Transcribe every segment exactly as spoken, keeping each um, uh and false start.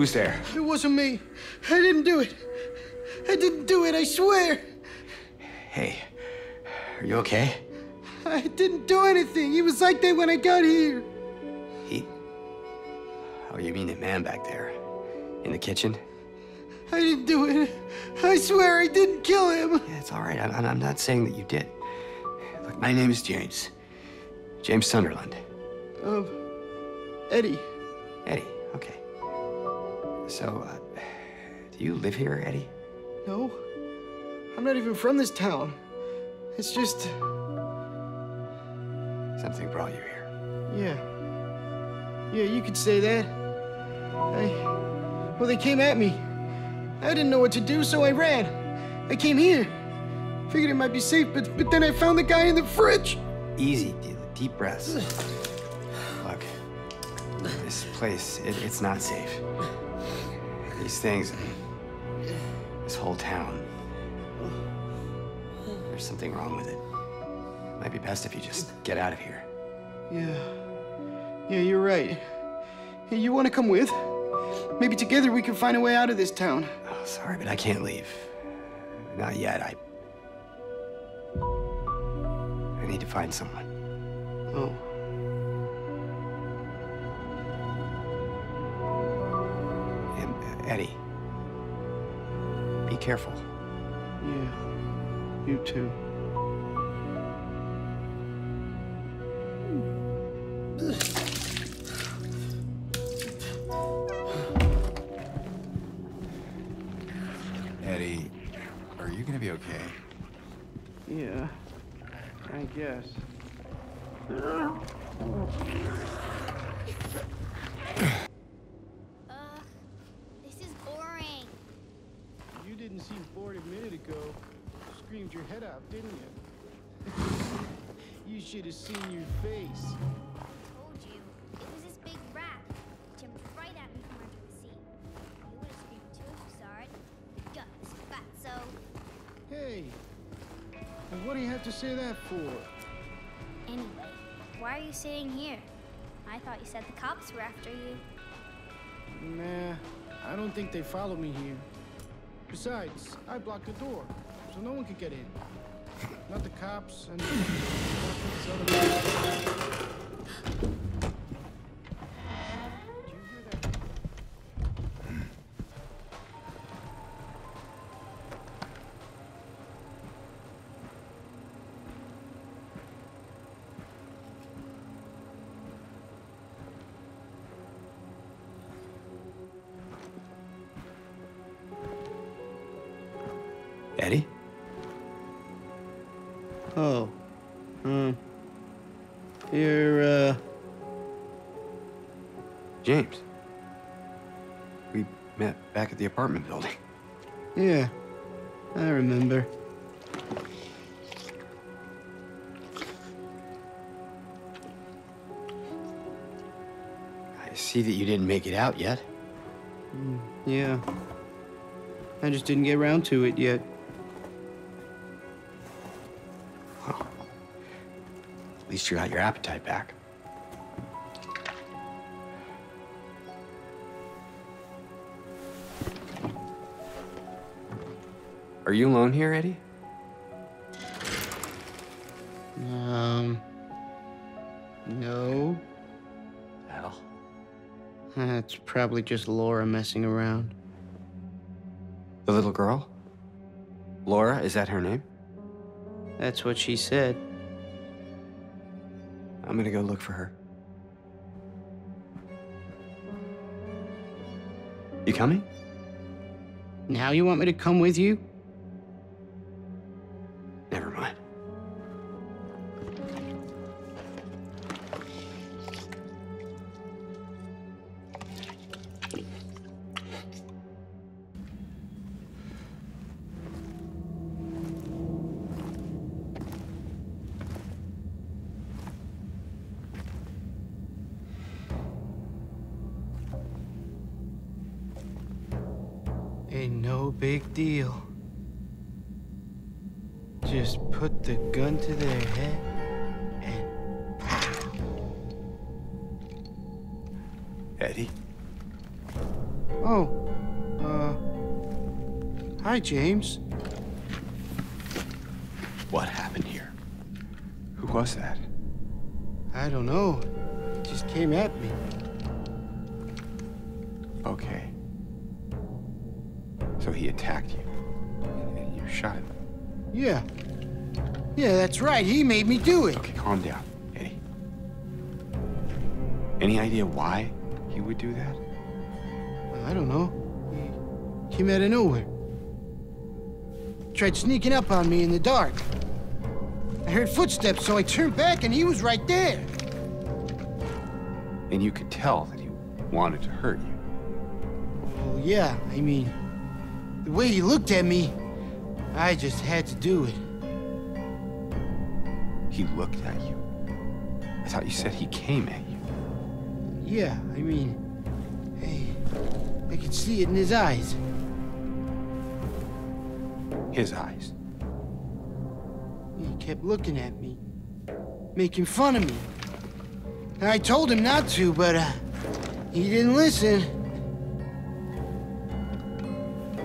Who's there? It wasn't me. I didn't do it. I didn't do it, I swear. Hey, are you okay? I didn't do anything. He was like that when I got here. He? Oh, you mean that man back there? In the kitchen? I didn't do it. I swear I didn't kill him. Yeah, it's all right. I'm, I'm not saying that you did. Look, my name is James. James Sunderland. Um, Eddie. Eddie, okay. So, uh, do you live here, Eddie? No. I'm not even from this town. It's just... something brought you here. Yeah. Yeah, you could say that. I... Well, they came at me. I didn't know what to do, so I ran. I came here. Figured it might be safe, but, but then I found the guy in the fridge. Easy, deep breaths. Look, this place, it, it's not safe. These things, this whole town, there's something wrong with it. It might be best if you just get out of here. Yeah, yeah, you're right. Hey, you want to come with? Maybe together we can find a way out of this town. Oh, sorry, but I can't leave. Not yet. I... I need to find someone. Oh. And, uh, Eddie, be careful. Yeah, you too. Eddie, are you gonna be okay? Yeah, I guess. Uh, this is boring. You didn't seem bored a minute ago. You screamed your head out, didn't you? You should have seen your face. I told you. It was this big rat. It jumped right at me from under the seat. You would have screamed too if you saw it. You got this fatso. Hey. And what do you have to say that for? Anyway, why are you sitting here? I thought you said the cops were after you. Nah, I don't think they follow me here. Besides, I blocked the door, so no one could get in. Not the cops and... Eddie? Oh. Hmm. You're, uh... James. We met back at the apartment building. Yeah. I remember. I see that you didn't make it out yet. Mm, yeah. I just didn't get around to it yet. At least you got your appetite back. Are you alone here, Eddie? Um... No. Well... That's probably just Laura messing around. The little girl? Laura, is that her name? That's what she said. I'm gonna go look for her. You coming? Now you want me to come with you? Never mind. Ain't no big deal. Just put the gun to their head and pow. Eddie? Oh, uh, hi, James. What happened here? Who was that? I don't know. It just came at me. Okay. So he attacked you, and you shot him. Yeah. Yeah, that's right. He made me do it. Okay, calm down, Eddie. Any idea why he would do that? I don't know. He came out of nowhere. Tried sneaking up on me in the dark. I heard footsteps, so I turned back, and he was right there. And you could tell that he wanted to hurt you. Well, yeah. I mean, the way he looked at me, I just had to do it. He looked at you? I thought you said he came at you. Yeah, I mean, hey, I could see it in his eyes. His eyes? He kept looking at me, making fun of me. And I told him not to, but uh, he didn't listen.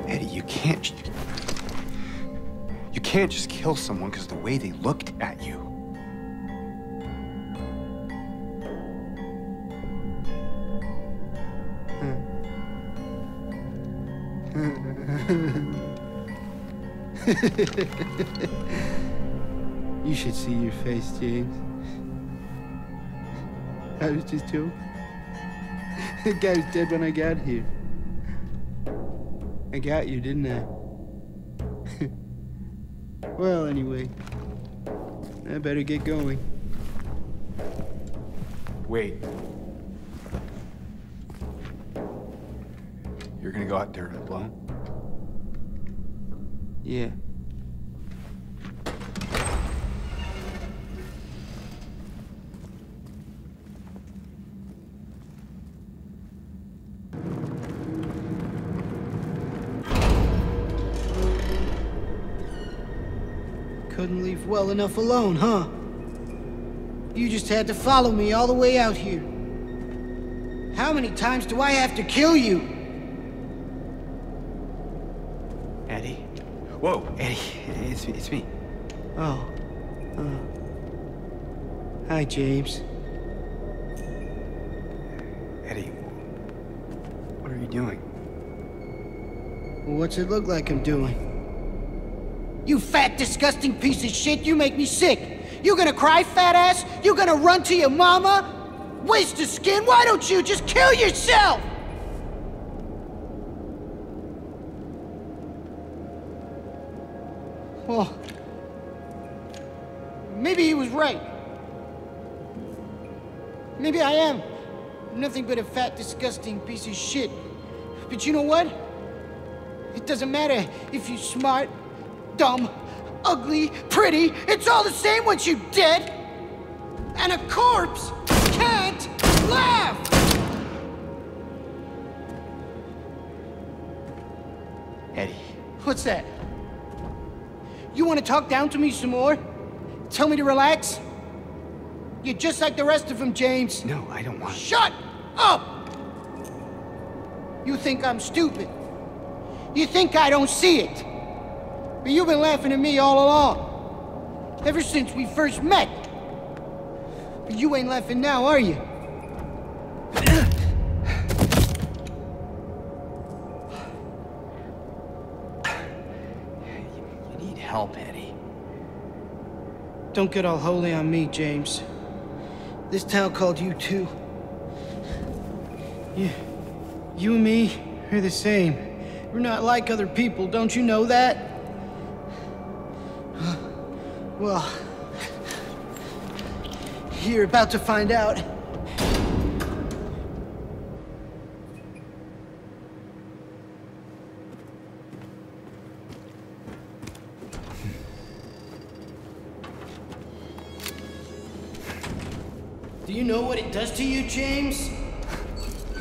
Eddie, you can't... You can't just kill someone because of the way they looked at you. You should see your face, James. I was just joking. The guy was dead when I got here. I got you, didn't I? Well, anyway, I better get going. Wait. You're gonna go out there alone? Yeah. Couldn't leave well enough alone, huh? You just had to follow me all the way out here. How many times do I have to kill you? Eddie? Whoa, Eddie, it's me, it's me. Oh, uh, hi, James. Eddie, what are you doing? What's it look like I'm doing? You fat, disgusting piece of shit, you make me sick. You gonna cry, fat ass? You gonna run to your mama? Waste of skin, why don't you just kill yourself? Well, maybe he was right. Maybe I am nothing but a fat, disgusting piece of shit. But you know what? It doesn't matter if you're smart, dumb, ugly, pretty. It's all the same once you're dead. And a corpse can't laugh! Eddie. What's that? You want to talk down to me some more? Tell me to relax? You're just like the rest of them, James. No, I don't want to. Shut up! You think I'm stupid. You think I don't see it. But you've been laughing at me all along. Ever since we first met. But you ain't laughing now, are you? Help, Eddie. Don't get all holy on me, James. This town called you too. You, you and me, we're the same. We're not like other people, don't you know that? Well, you're about to find out. Do you know what it does to you, James?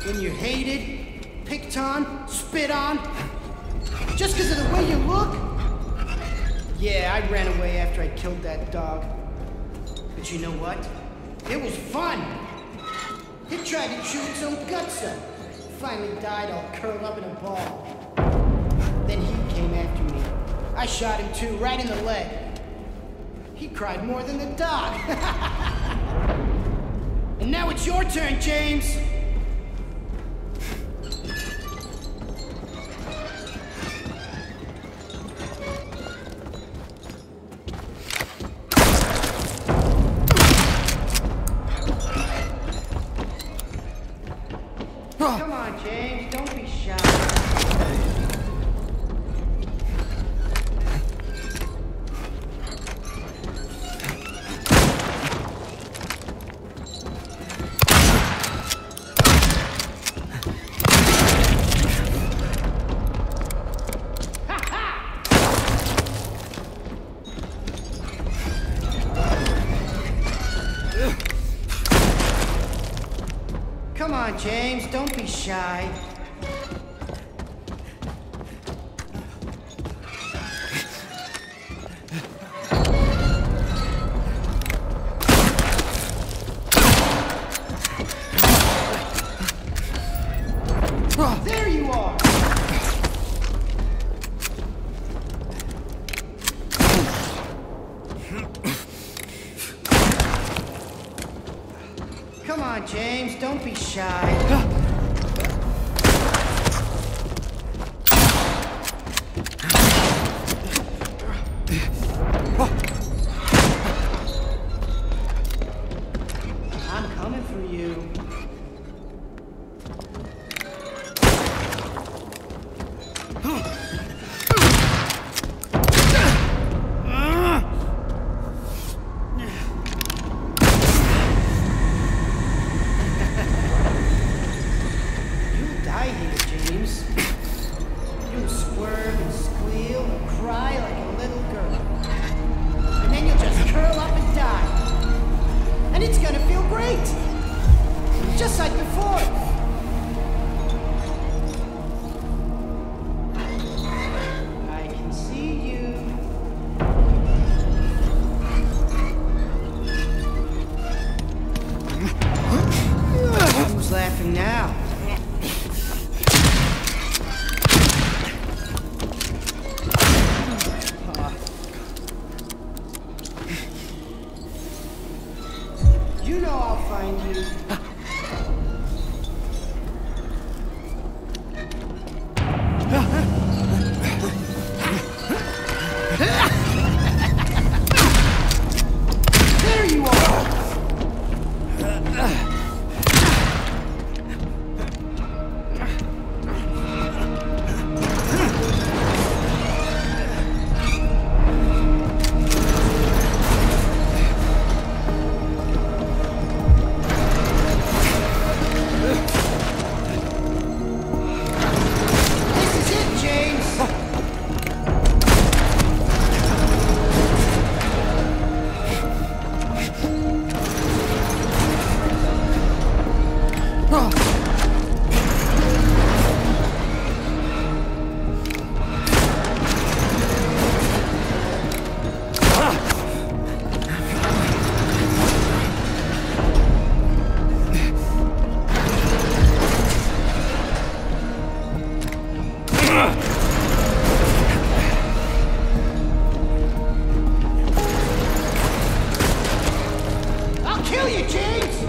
When you're hated, picked on, spit on, just because of the way you look? Yeah, I ran away after I killed that dog. But you know what? It was fun. It tried to chew its own guts up. finally died all curled up in a ball. Then he came after me. I shot him too, right in the leg. He cried more than the dog. And now it's your turn, James. James, don't be shy. There you are. Come on, James, don't be shy. I'll kill you, James!